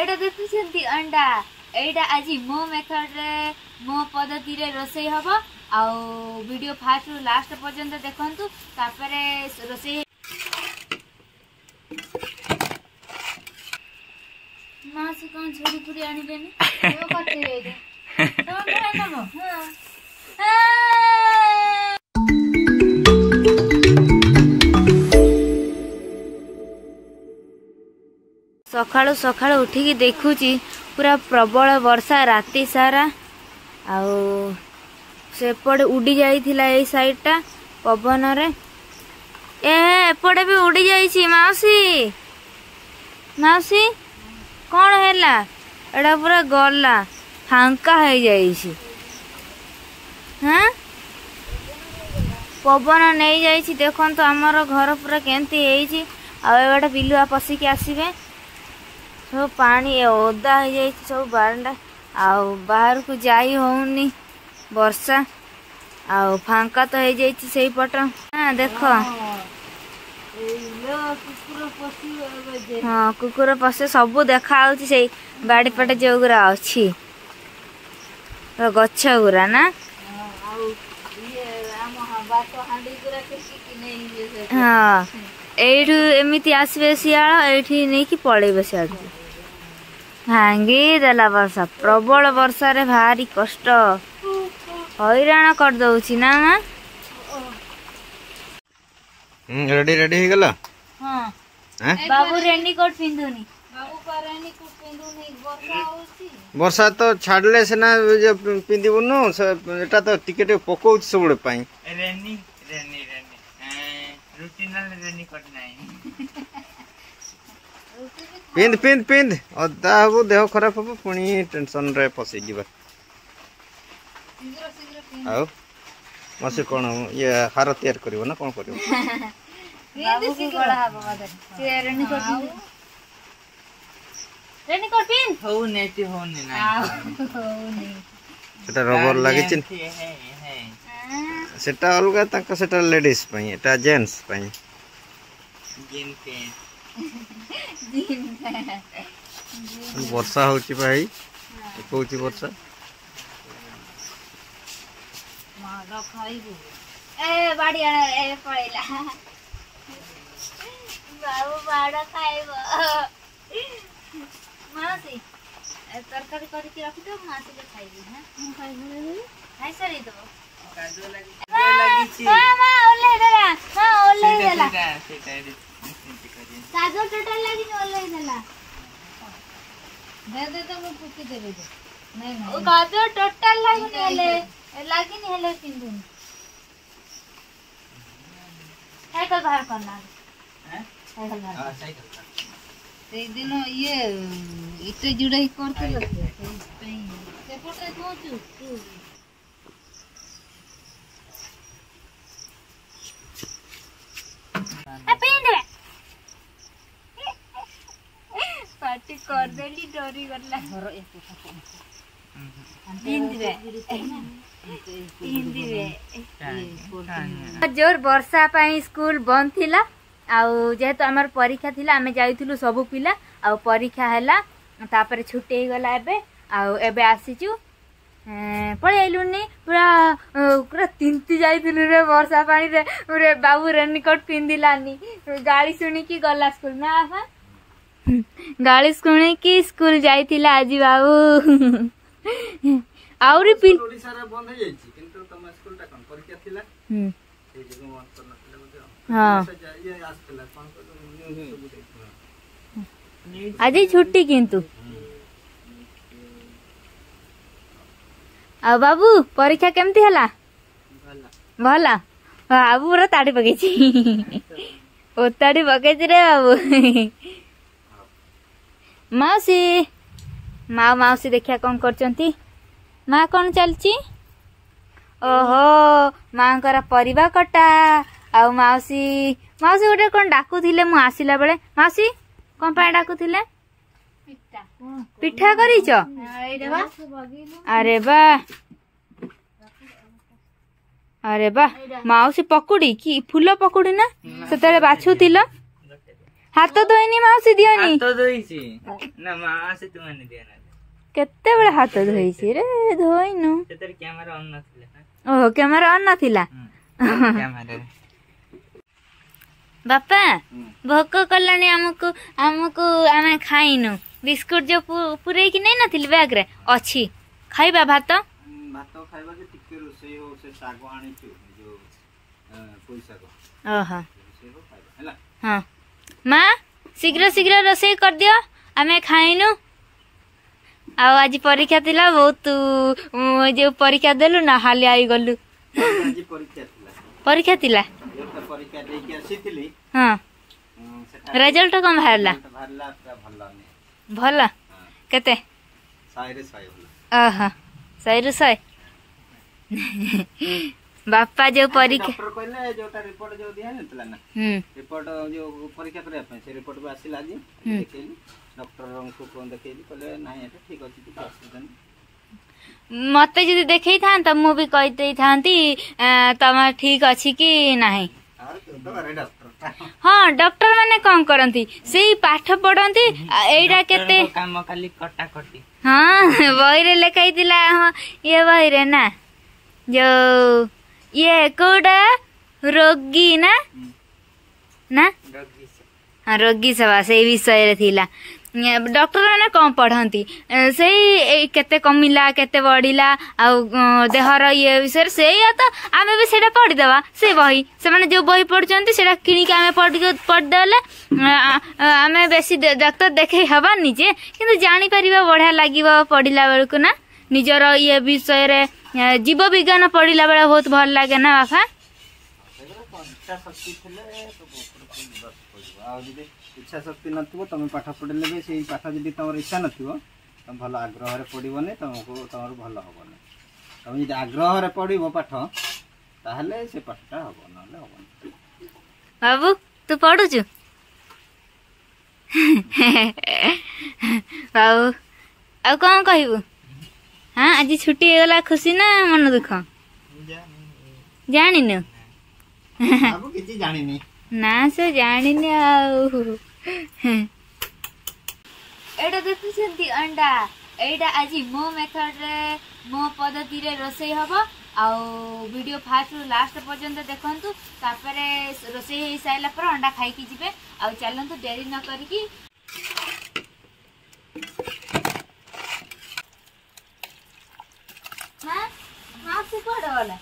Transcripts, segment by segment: एटा देखुछन्ती अंडा एटा आज मो मेथड रे मो पद्धति रे रोसई हबो आ वीडियो फास्ट रु लास्ट पर्यंत देखंतु तापरे रोसई मां से कोन झोरी पूरी आनी देनी यो करते रे तो मैं ना मो सकाळु सकाळु उठिकी देखुची पूरा प्रबल वर्षा राति सारा आउ सेपड़े उड़ी जाइथिला ए साइडटा पवन रे एपड़े भी उड़ी जाइछि मावसी मावसी कोन हैला एडा पूरा गल्ला फांका हे जाइछि हां पवन नै जाइछि देखन तो हमर घर पूरा केंती हेछि आ एबाटा बिलुआ पसी के आसीबे सब पानी ओदा हो जाए सब बारंडा आउ बाहर को जाई होनी वर्षा आउ फांका तो हो जाए सही पट हाँ देख हाँ कुकुर पशु सब देखा सही बाड़ी पटे जो गुरा अच्छी गछ गुरा ना हाँ एठू एमती आसवे सियाल ये नहीं पलैब सियाल भांगीदेला वर्षा प्रबल वर्षा रे भारी कष्ट हैराण करदे ना माँ रेडी रेडी हो गला हां बाबू रेनकोट पिंधुनी बाबू पर रेनकोट पिंधुनी वर्षा होसी वर्षा तो छाड़ले से ना पिंधिबुनु एटा तो टिकट पकोउ सबडे पई रेनी रेनी रेनी रुटीनल रेनी कोट नाही पिंद पिंद पिंद अदा हबो देह खराब हबो पुणी टेंशन रे फसि जीवा शीघ्र शीघ्र पिंद आओ मसे कोन ये हार तयार करिवो ना कोन करिवो बाबू की गळा हबो मदर रेनी कोट रेनी कोट पिंद हो नै ती हो नै ना हो नै सेटा रबर लागे छिन सेटा अलगा ताका सेटा लेडीज पई एटा जेंट्स पई गेम पे दिन वर्षा होची भाई कोउची वर्षा मागा खाइबो ए बाड़ी ए पळेला बाबू बाड़ा खाइबो मासी तरकारी करके रख दो मासी के खाइबी हां हम खाइबो हाय सरी दो काजो लगी छी मामा ओले देला हां ओले देला काजो टोटल लगी ओले देला दे दे तो मैं पुकी दे दे नहीं नहीं ओ काजो टोटल लगी नेले लगी नहीं हेले पिंदू साइकिल बाहर करना हैं साइकिल बाहर हां साइकिल से दिन ये इते जुड़ाई करते लो से फोटो खोजू तू अपेंडे पार्टी कर देली डोरी करला घर एक फोटो हिंदी हिंदी रे जोर वर्षा पई स्कूल बंद थिला आ जेहेतु हमर परीक्षा थिला हमें जाइथिलु सब पिला आ परीक्षा हैला तापर छुट्टी हो गला एबे आ एबे आसीचू पड़े आइलुनी पूरा पूरा तिंती जाइलु रे वर्षा पानी रे रे बाबू रेनकोट पिंधिलानी गाड़ी सुनिकी गला स्कूल ना आहा गाड़ी सुनिकी स्कूल जाइतिला आज बाबू आउरी पिन ओडिसा रे बंद हो जाइछि किंतु तम स्कूल टा कोन परीक्षा थिला ए जगो मन करना थिला बुझो हां ये आस्थिला कोन को आज छुट्टी किंतु आ बाबू परीक्षा केमती हला भला बाबू पूरा ताड़ी पकेछि ओ ताड़ी पकेछि रे बाबू मासी माँ मासी देखिया कोन करचंती माँ कोन चलछि ओहो माँ कर परिवा कटा आ मासी मासी ओडे कोन डाकू थिले मु आसीला बेले मासी कोन पा डाकू थिले पिठा करीच अरे बा माउसी पकोड़ी की फूल पकोड़ी ना सेतले बाछुतिल हाथ धोईनी मासी दियोनी हाथ धोईसी ना मासी तुमने दियाना केते बड़े हाथ धोईसी रे धोईनु तेरे कैमरा ऑन नथिला ओ कैमरा ऑन नथिला कैमरा बापा भोक कलनी हमको हमको आमे खाइनु बिस्कुट जो पुरै कि नै नथिल बैग रे अछि खाइबा भात भात खाइबा के टिके रोसई हो से साग आनी छु जो कोइ साग ओहो से हो खाइबा हैला हां माँ शीघ्र शीघ्र रोसई कर दियो आमे खाइनु आ आज परीक्षा थिला बहुत जो परीक्षा देलु ना हाली आई गलु आज परीक्षा थिला परीक्षा दे के आसी थिली हां रिजल्ट कम भरला भल्ला ने भल्ला केते 100 रे 100 होला आहा 100 रे 100 बापा जो परीक्षा डॉक्टर कहले जोटा रिपोर्ट जो दिया नतला ना रिपोर्ट जो परीक्षा करे अपन से रिपोर्ट भी आसी लाजी देखली डॉक्टर को कोन देखली कहले नाही एटा ठीक अछि कि असुविधा नहीं मते जदी देखै थान त मु भी कहि दै थांती तमा ठीक अछि कि नाही हां डॉक्टर माने कोन करंती सेही पाठ पढंती एटा केते काम खाली कटा कटी हां बहि रे लिखाइ दिला ये बहि रे ना जो ये कोड़ा रोगी ना ना रोगी से हां रोगी सेवा से विषय रे थिला डॉक्टर माने कम पढंती सेई केते कमिला केते बढिला आ देहर ये विषय सेई त आमे भी सेडा पढि देबा से बही से माने जो बही पढचंती सेडा किनी के आमे पढ देले आमे बेसी डॉक्टर देखै हवा निजे किंतु जानि परिबा बढ़िया लागिबा पढिला बेर को ना निजर ये विषय रे जीव विज्ञान पढ़ला बेला बहुत भल लगे ना बापा इच्छा शक्ति थले तो बहुत आ जदी इच्छा शक्ति नथबो तमे पाठ पढ़ले बे सेही पाठ जदी तमर इच्छा नथबो तम भल आग्रह रे पढ़िबो ने तमको तमर भल होबो ने तम जदी आग्रह रे पढ़िबो पाठ ताहले से पाठटा होबो नले होबो बाबू तू पढु छु बाबू आ कोन कहिबो हां आज छुट्टी हो गला खुशी ना मन दुख जानि न बाबू किछि जानि नै ना से जानि न एटा देखि छेंती अंडा एटा आज मो मेथड रे मो पद्धति रे रोसई हबो आ वीडियो फास्ट टू लास्ट पर्यंत देखंतु तापरे रोसई हे साइला पर अंडा खाइ कि जिवे आ चलंतु देरी न करी कि से कोड़ा वाला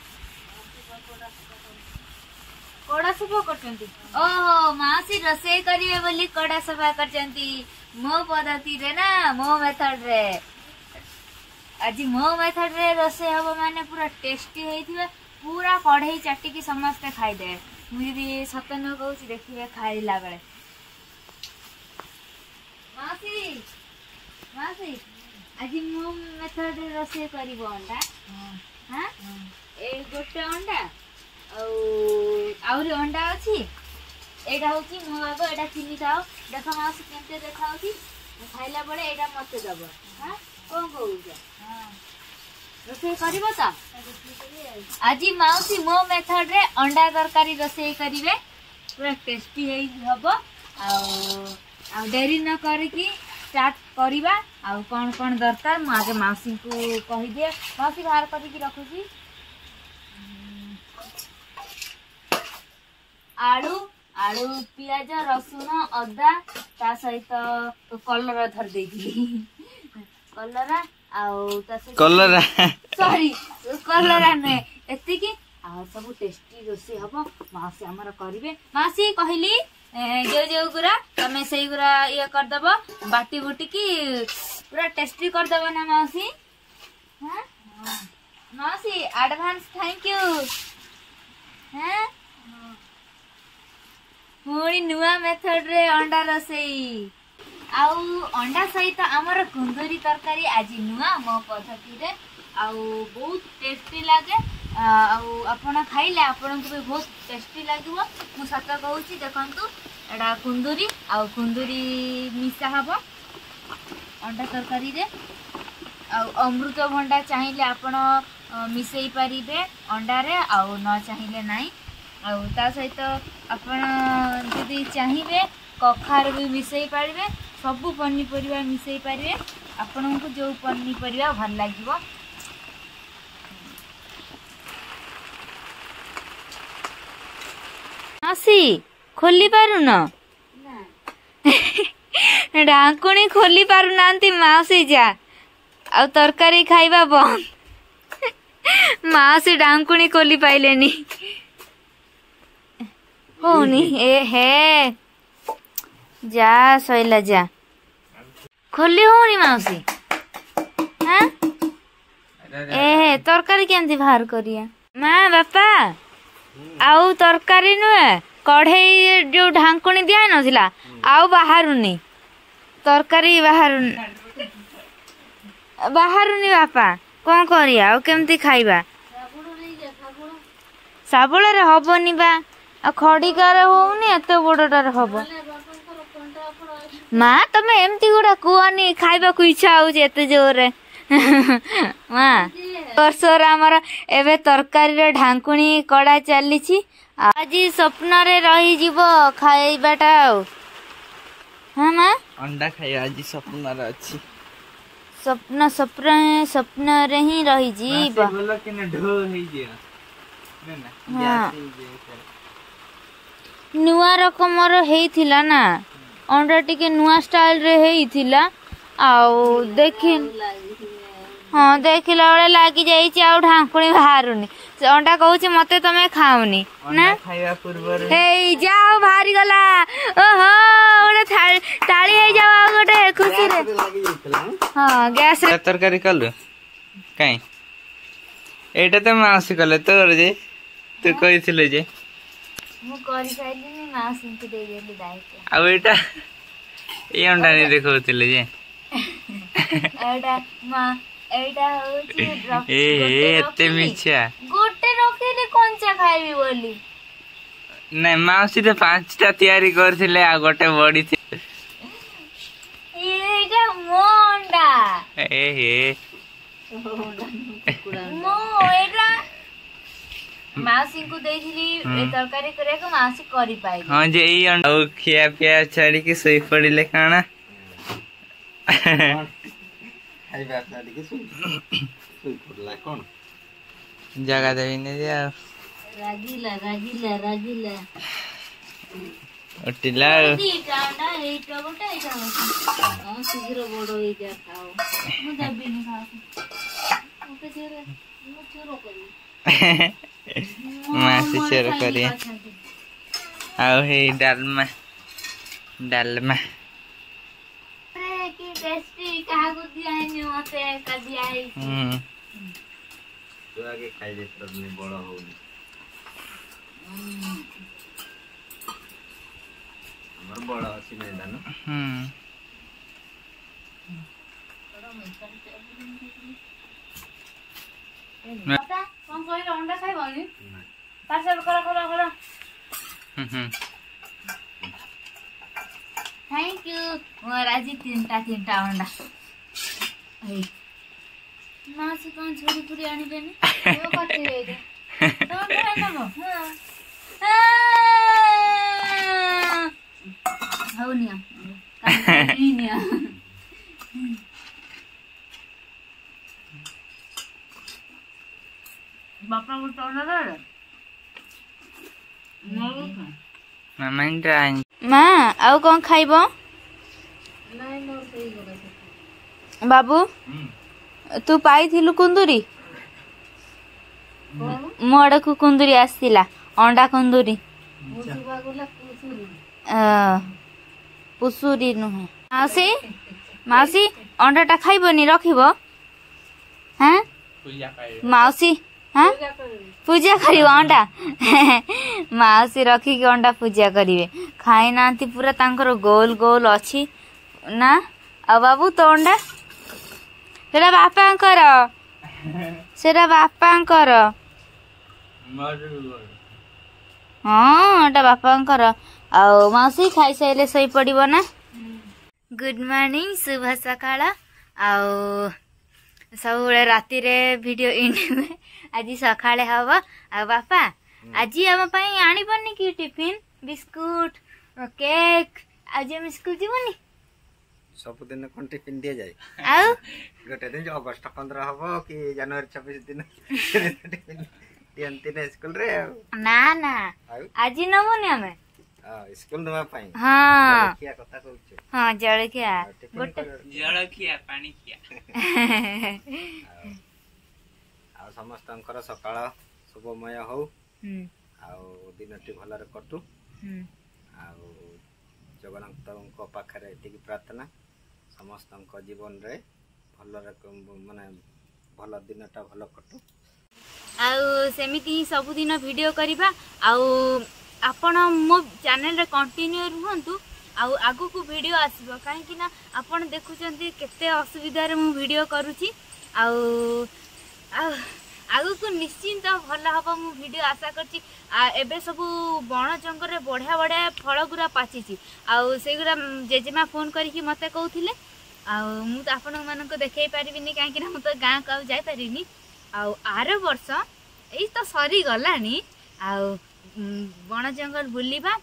कोड़ा सफा करचंती ओहो मासी रसोई करिवे बोली कोड़ा सफा करचंती मो पद्धति रे ना मो मेथड रे आज मो मेथड रे रसोई हबो माने पूरा टेस्टी होइथिबे पूरा कढ़ाई चाटी की समस्त खाइ दे मुदी सतन कहू देखिए खाइला बेले मासी मासी आज मो मेथड रे रसोई करिवो अंडा हां ए गोटे अंडा औ आउरी अंडा अछि एटा होकि मो बाबा एटा किनि दाओ देखा मास केते देखाउछि खाइला बडे एटा मते दब हां कोन कहू जा हां रसोई करबो त आजि माउसी मो मेथड रे अंडा तरकारी रसोई करिवे पूरा टेस्टी हेई हबो आ आ देरी न करी कि स्टार्ट करवा आउ कौन कौन दरकार आगे मासी को कहि दिए मासी बाहर करके रखुची आलू आलू प्याज रसुन अदा ता सहित कलर धर दे कलरा आउ ता सहित कलरा सॉरी कलरा ने एति कि आ सब टेस्टी रोसी हबो मासी हमर करिवे मासी कहली जो जो गुरा तमे सही गुरा ये कर दबो बाटी बुटी की पूरा टेस्टी कर दबो ना मासी हां मासी एडवांस थैंक यू हैं मोरी नुवा मेथड रे अंडा रसई आउ अंडा सहित हमर गुंदरी तरकारी आज नुवा मो पद्धति रे आउ बहुत टेस्टी लागे आपना खाइले आपन को भी बहुत टेस्टी लागबो मु सत कहू छी देखंतु एडा कुंदुरी आ कुंदुरी मिसा हबो अंडा तरकारी रे आ अमृत भंडा चाहिले आपन मिसेई परिबे अंडा रे आ न चाहिले नाही आ ता सहित आपन यदि चाहिबे कखार भी मिसई पारे सबू पनीपरिया मिसई पारे आपण को जो पनीपरिया भल लगे मासी खोली पारुन ढाकुणी खोली पारुना मासी जा आ तरकारी खाइबा बंद मासी ढाकुणी खोली पाइले नी होनी ए हे जा सोइला जा खोली होनी मासी हां ए तरकारी केंती बाहर करिया मां बापा आउ तरकारी नुए कढ़ई जो ढांकुणी दिया नथिला आउ बाहरुनी तरकारी बाहरुनी बापा कौन करिया आउ केमती खाइबा साबुल रे हबोनी बा आ खड़ीकार होनी एत बड़टार हम माँ तुम एमती गुड़ा कहनी खावा को इच्छा होत जोर माँ बर्षर आमर एवं तरकारी ढांकुणी कड़ा चली आज स्वप्न रही खाइबाटा हाँ माँ अंडा खाई आज स्वप्न अच्छी स्वप्न स्वप्न स्वप्न ही रही नुआ रकम होता ना अंडा टी नुआ स्टाइल रे आउ देख हाँ देख बड़े लगी जा ढांकुणी बाहरुनी अंडा कहूँ मत तुम खाऊनी ना हे जाओ बाहरी गला ओहो गोटे ताली हो जाओ गोटे खुशी हाँ गैस तरकारी कलु कहीं एटा तो मासी कले तोर जे तू कही जे मु करी साइलिनी मासी के दे देली दाइके आ बेटा ए अंडा ने देखौतिले जे एटा मां एटा होची ए एते मिछा गोटे रखिले कोनचा खाइबी बोली नै मासी ते पांचटा तयारी करथिले आ गोटे बडी एटा मो अंडा ए हे मो एटा मासी को देखली तरकारी करे को मासी करी पाई हां जे ई ओ खिया पिया छाड़ी के सोई पड़ीले खाना आई बात छाड़ी के सोई पड़ला कोन जगह देबी ने जे रागीला रागीला रागीला ओटिला दी कांडा हे तो गोटा हे खाओ सुजीर बड़ो हे जा खाओ मु देबी ने खाओ ओके जेरे मु चोरो करी मासी चेर करिया आओ हे डालमा डालमा रे की टेस्टी काहा को दिया है मते का दिया है तो आगे खाइ दे तब ने बड़ा हो हमर बड़ा असि नहीं दाना बड़ा में कर दे अंडा खाई करा थैंक यू मोर आज तीनटा अंडा मासी कौन छोरी पूरी आनी बेनी पापा को माँ कौन खाइब बाबू तू पाई कुंदुरी मो आड़ को कुंदुरी आसला अंडा कुंदुरी पुसुरी नुहे मासी मासी अंडा टा खाइबनी रखिब हाँ मासी हाँ पूजा करियो अंडा मासी रखिक अंडा पूजा करेंगे खाई ना पूरा तांकर गोल गोल अच्छी ना आ बाबू तो अंडा सेरा बापांकर हाँ बापांकर मासी खाई सारे सोई पड़ो ना गुड मॉर्निंग शुभ सकाळ आउ सब राति रे वीडियो इन में आज सकाळ हम आ बापा आज आम आनी पड़नी कि टिफिन बिस्कुट केक आज हम स्कूल जीवनी सब दिन कोन टिफिन दिया जाय आ गटे दिन अगस्त 15 होबो कि जनवरी 26 दिन दिन स्कूल रे ना ना आज नमोनी हमें स्कूल न पाई हां क्या कथा कहू हां जळखिया गटे जळखिया पानी किया आ समस्तनकर सकाळ शुभमय हो आ दिनटी भला रे करतु आ जगन्नाथ पाखे ये प्रार्थना समस्त जीवन रे माने भल दिन भल कटू आमती सबुदिन भिडियो करवा आपण मो चैनल कंटिन्यू रुहतु आगु को भिडियो आसो कहीं आपड़ देखुं के असुविधार भिडियो करुँची आगु को निश्चिंत भल हम मुझे भिडियो आशा करची एबे सबू बण जंगल बढ़िया बढ़िया फल गुरा पाची आगुरा जेजेमा फोन करके मत कहते आपण मान देखे पारिनी कहीं मुझे गाँ को आज जापारि आर वर्ष यही तो सरीगला बण जंगल बुलवा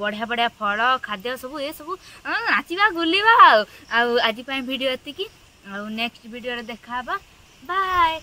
बढ़िया बढ़िया फल खाद्य सब ये सब नाचवा बुलवा आज भिडियो ये नेक्स्ट भिडियो देखा बाय।